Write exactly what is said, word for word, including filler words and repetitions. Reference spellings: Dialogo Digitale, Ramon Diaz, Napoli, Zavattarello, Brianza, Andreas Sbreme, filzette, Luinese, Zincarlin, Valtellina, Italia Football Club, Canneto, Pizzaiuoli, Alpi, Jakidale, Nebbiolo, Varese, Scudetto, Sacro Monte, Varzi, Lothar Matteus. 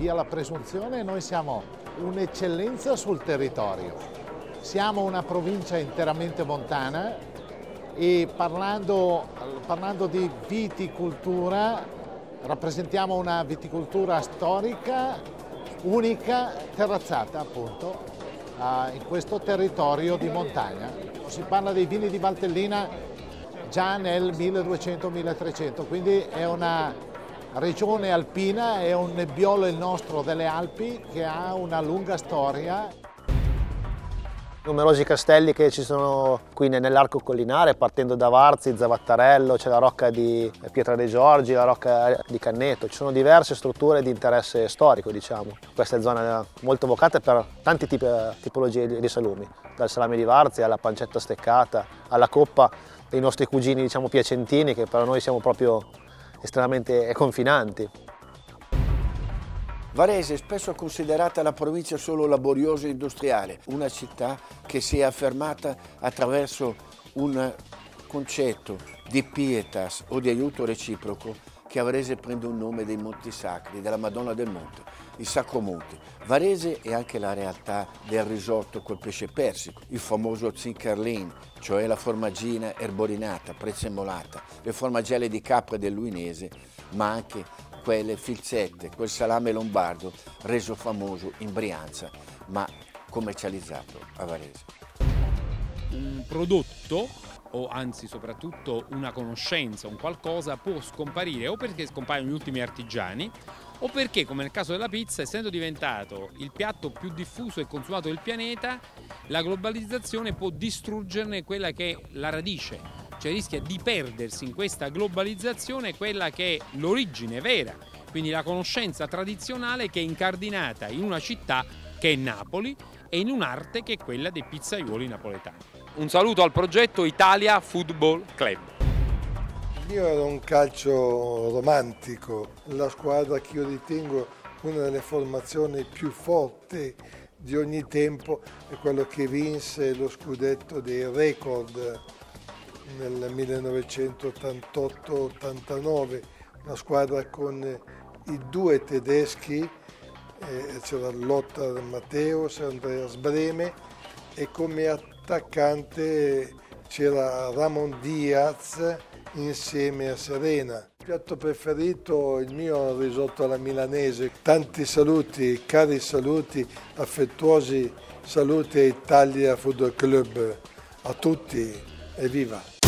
via la presunzione, noi siamo un'eccellenza sul territorio. Siamo una provincia interamente montana e parlando, parlando di viticoltura, rappresentiamo una viticoltura storica, unica, terrazzata appunto, eh, in questo territorio di montagna. Si parla dei vini di Valtellina già nel milleduecento milletricento, quindi è una regione alpina, è un nebbiolo il nostro delle Alpi che ha una lunga storia. Numerosi castelli che ci sono qui nell'arco collinare, partendo da Varzi, Zavattarello, c'è la rocca di Pietra dei Giorni, la rocca di Canneto. Ci sono diverse strutture di interesse storico, diciamo. Questa è zona molto vocata per tanti tipi, tipologie di salumi, dal salame di Varzi alla pancetta steccata, alla coppa dei nostri cugini, diciamo, piacentini, che per noi siamo proprio estremamente confinanti. Varese è spesso considerata la provincia solo laboriosa e industriale, una città che si è affermata attraverso un concetto di pietas o di aiuto reciproco che a Varese prende un nome dei Monti Sacri, della Madonna del Monte, il Sacro Monte. Varese è anche la realtà del risotto col pesce persico, il famoso zincarlin, cioè la formaggina erborinata, prezzemolata, le formagelle di capra del Luinese, ma anche quelle filzette, quel salame lombardo reso famoso in Brianza, ma commercializzato a Varese. Un prodotto, o anzi soprattutto una conoscenza, un qualcosa, può scomparire o perché scompaiono gli ultimi artigiani o perché, come nel caso della pizza, essendo diventato il piatto più diffuso e consumato del pianeta, la globalizzazione può distruggerne quella che è la radice, cioè rischia di perdersi in questa globalizzazione quella che è l'origine vera, quindi la conoscenza tradizionale che è incardinata in una città che è Napoli e in un'arte che è quella dei pizzaioli napoletani. Un saluto al progetto Italia Football Club. Io ero un calcio romantico, la squadra che io ritengo una delle formazioni più forti di ogni tempo è quello che vinse lo scudetto dei record nel millenovecentottantotto ottantanove, una squadra con i due tedeschi, eh, c'era Lothar Matteus e Andreas Sbreme, e come attore attaccante c'era Ramon Diaz insieme a Serena. Il piatto preferito, il mio risotto alla milanese. Tanti saluti, cari saluti, affettuosi saluti a Italia Football Club, a tutti, evviva!